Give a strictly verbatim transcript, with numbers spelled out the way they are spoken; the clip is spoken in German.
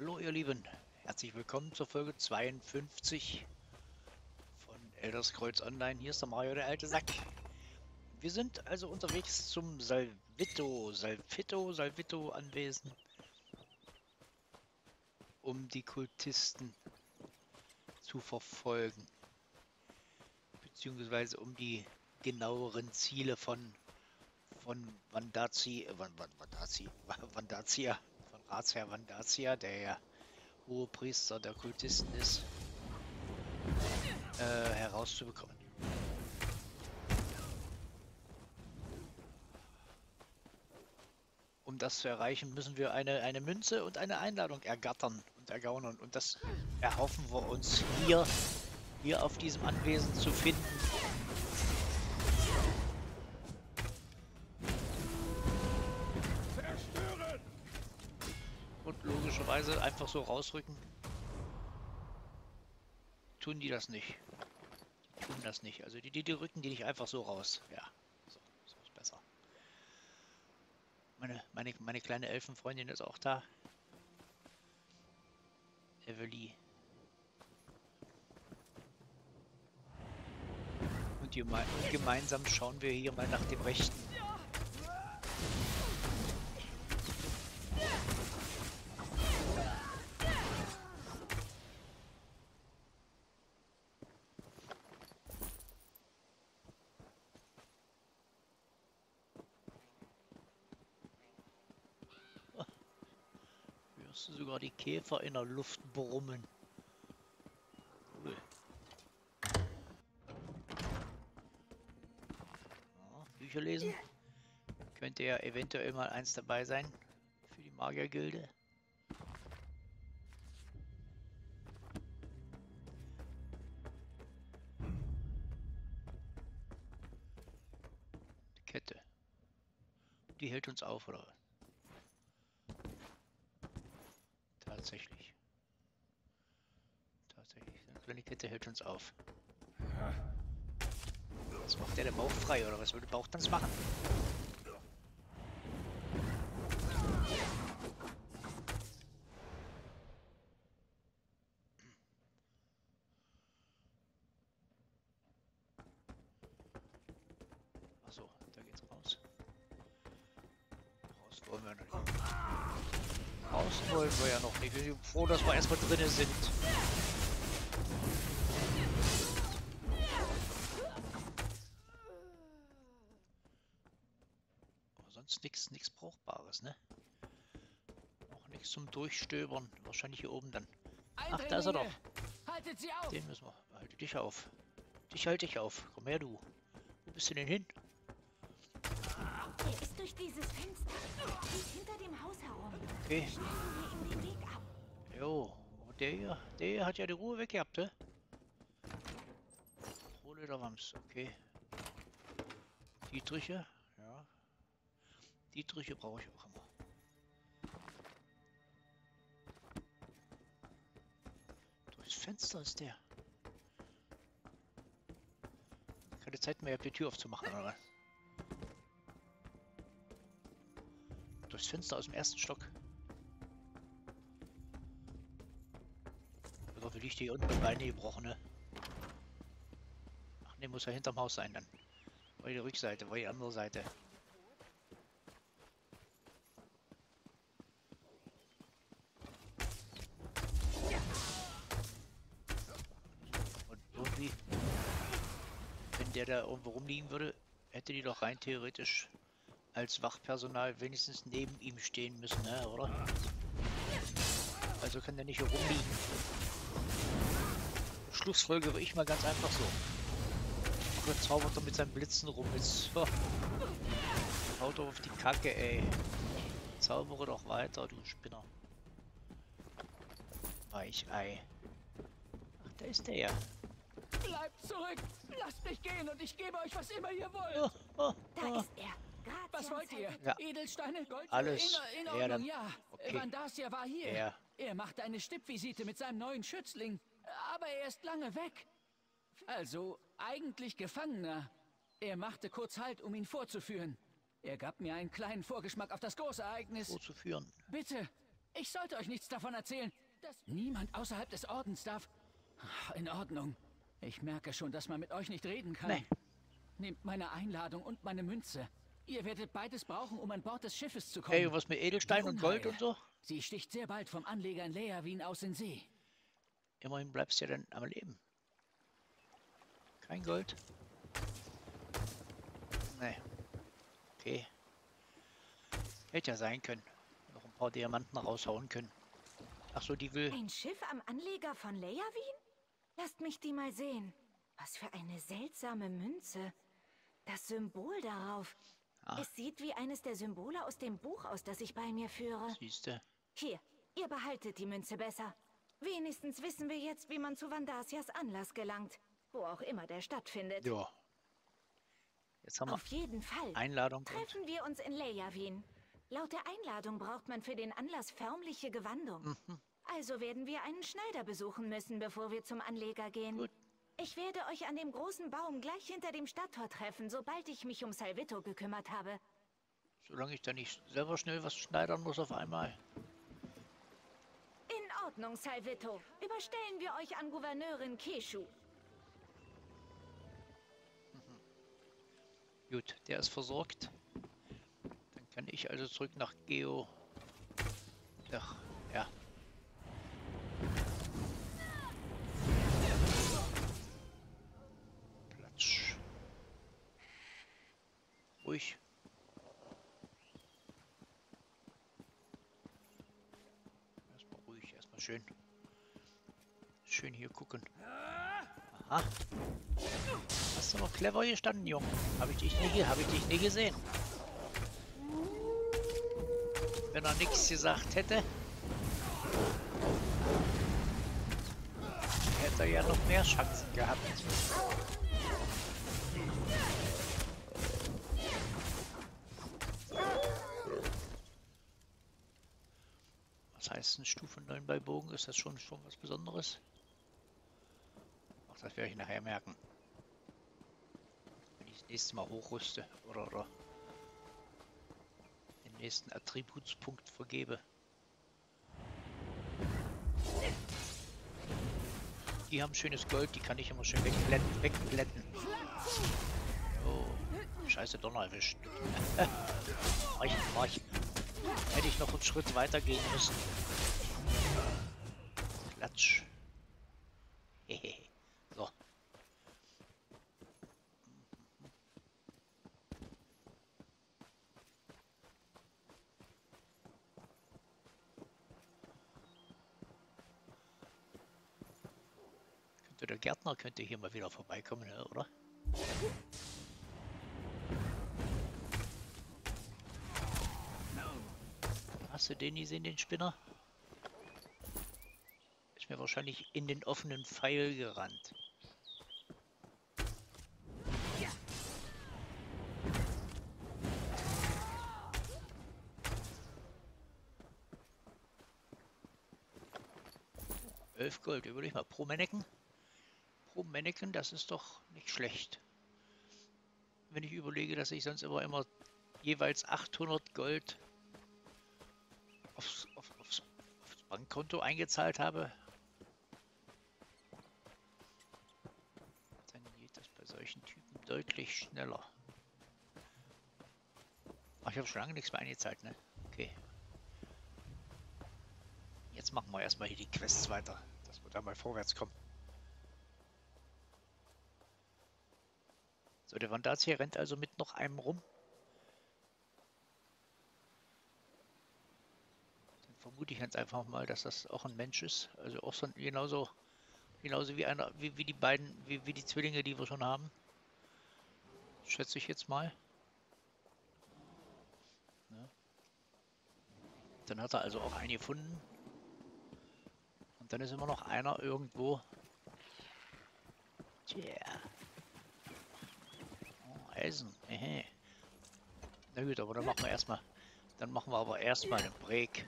Hallo ihr Lieben, herzlich willkommen zur Folge zweiundfünfzig von Elderskreuz Online. Hier ist der Mario, der alte Sack. Wir sind also unterwegs zum Salvitto, Salvitto, Salvitto Anwesen, um die Kultisten zu verfolgen, beziehungsweise um die genaueren Ziele von von Vandacia, Vandacia, Vandacia, von Arzher van Priester, der ja hohe Priester der Kultisten ist, äh, herauszubekommen. Um das zu erreichen, müssen wir eine, eine Münze und eine Einladung ergattern und ergaunern. Und das erhoffen wir uns hier, hier auf diesem Anwesen zu finden. Weise einfach so rausrücken. Tun die das nicht. Die tun das nicht. Also die, die, die rücken die nicht einfach so raus. Ja, so, so ist besser. Meine, meine, meine kleine Elfenfreundin ist auch da. Evoli. Und geme gemeinsam schauen wir hier mal nach dem Rechten. Sogar die Käfer in der Luft brummen. Cool. Ja, Bücher lesen. Könnte ja eventuell mal eins dabei sein für die Magiergilde. Die Kette. Die hält uns auf, oder? Tatsächlich. Tatsächlich. Eine kleine Kette hält uns auf. Was macht der denn bauchfrei, oder was würde Bauchtanz machen? Achso, da geht's raus. Raus wollen wir noch nicht. Raus wollen wir ja noch nicht. Wir sind froh, dass wir erstmal drinnen sind. Aber sonst nichts nichts Brauchbares, ne? Auch nichts zum Durchstöbern. Wahrscheinlich hier oben dann. Ach, da ist er doch. Haltet sie auf. Den müssen wir. Halte dich auf. Dich halte ich auf. Komm her, du. Wo bist du denn hin? Er ist durch dieses Fenster. Hinter dem Haus herum. Okay. Jo, und der hier, der hier hat ja die Ruhe weggehabt, ne? Hole der Wams, okay. Dietriche, ja. Dietriche brauche ich auch immer. Durchs Fenster ist der. Keine Zeit mehr, die Tür aufzumachen, oder? Durchs Fenster aus dem ersten Stock. Oder will ich die unten mit Beine gebrochen, ne? Ach ne, muss ja hinterm Haus sein dann. War die Rückseite, war die andere Seite. Und irgendwie, wenn der da irgendwo rumliegen würde, hätte die doch rein theoretisch als Wachpersonal wenigstens neben ihm stehen müssen, ne, oder? Also kann der nicht hier rumliegen. Schlussfolgere ich mal ganz einfach so. Der zaubert doch mit seinen Blitzen rum. Jetzt haut doch auf die Kacke, ey. Zaubere doch weiter, du Spinner. Weichei. Ach, da ist der ja. Bleibt zurück! Lasst mich gehen und ich gebe euch, was immer ihr wollt! Oh, oh, oh. Da ist er! Was wollt ihr? Ja. Edelsteine, Gold, alles in, in Ordnung, ja. Okay. Vandacia war hier. Ja. Er macht eine Stippvisite mit seinem neuen Schützling, aber er ist lange weg. Also eigentlich Gefangener. Er machte kurz Halt, um ihn vorzuführen. Er gab mir einen kleinen Vorgeschmack auf das große Ereignis. Vorzuführen. Bitte, Ich sollte euch nichts davon erzählen. Dass niemand außerhalb des Ordens darf. In Ordnung. Ich merke schon, dass man mit euch nicht reden kann. Nee. Nehmt meine Einladung und meine Münze. Ihr werdet beides brauchen, um an Bord des Schiffes zu kommen. Hey, was mit Edelstein und Gold und so? Sie sticht sehr bald vom Anleger in Leyawiin aus in See. Immerhin bleibst du ja dann am Leben. Kein Gold? Nee. Okay. Hätte ja sein können. Noch ein paar Diamanten raushauen können. Ach so, die will... Ein Schiff am Anleger von Leyawiin? Lasst mich die mal sehen. Was für eine seltsame Münze. Das Symbol darauf. Ah. Es sieht wie eines der Symbole aus dem Buch aus, das ich bei mir führe. Siehste. Hier, ihr behaltet die Münze besser. Wenigstens wissen wir jetzt, wie man zu Vandacias Anlass gelangt. Wo auch immer der stattfindet. Ja. Jetzt haben wir auf jeden Fall Einladung. Treffen wir uns in Leyawiin. Laut der Einladung braucht man für den Anlass förmliche Gewandung. Mhm. Also werden wir einen Schneider besuchen müssen, bevor wir zum Anleger gehen. Gut. Ich werde euch an dem großen Baum gleich hinter dem Stadttor treffen, sobald ich mich um Salvitto gekümmert habe. Solange ich da nicht selber schnell was schneidern muss auf einmal. In Ordnung, Salvitto. Überstellen wir euch an Gouverneurin Keshu. Mhm. Gut, der ist versorgt. Dann kann ich also zurück nach Geo. Ach, ja. Platsch. Ruhig. Erstmal ruhig, erstmal schön. Schön hier gucken. Aha. Hast du noch clever gestanden, Junge? Habe ich dich nie, hab ich dich nie gesehen. Wenn er nichts gesagt hätte, hätte er ja noch mehr Chancen gehabt. Was heißt denn Stufe neun bei Bogen? Ist das schon, schon was Besonderes? Auch das werde ich nachher merken. Wenn ich das nächste Mal hochrüste oder oder. Nächsten Attributspunkt vergebe. Die haben schönes Gold, die kann ich immer schön wegblätten. wegblätten. Oh, scheiße, Donner erwischt. mach ich, mach ich. Hätte ich noch einen Schritt weiter gehen müssen. Klatsch. So. Der Gärtner könnte hier mal wieder vorbeikommen, oder? Hast du den gesehen, den Spinner? Ist mir wahrscheinlich in den offenen Pfeil gerannt. Elf Gold, überleg mal, pro Mannequin. Pro Mannequin, das ist doch nicht schlecht. Wenn ich überlege, dass ich sonst immer, immer jeweils achthundert Gold aufs, auf, aufs, aufs Bankkonto eingezahlt habe, dann geht das bei solchen Typen deutlich schneller. Ach, ich habe schon lange nichts mehr eingezahlt, ne? Okay. Jetzt machen wir erstmal hier die Quests weiter, dass wir da mal vorwärts kommen. So, der Vandacia rennt also mit noch einem rum. Dann vermute ich jetzt einfach mal, dass das auch ein Mensch ist. Also auch so ein, genauso, genauso wie einer, wie, wie die beiden, wie, wie die Zwillinge, die wir schon haben. Schätze ich jetzt mal. Ja. Dann hat er also auch einen gefunden. Und dann ist immer noch einer irgendwo. Yeah. Eisen. Ehe. Na gut, aber dann machen wir erstmal. Dann machen wir aber erstmal einen Break.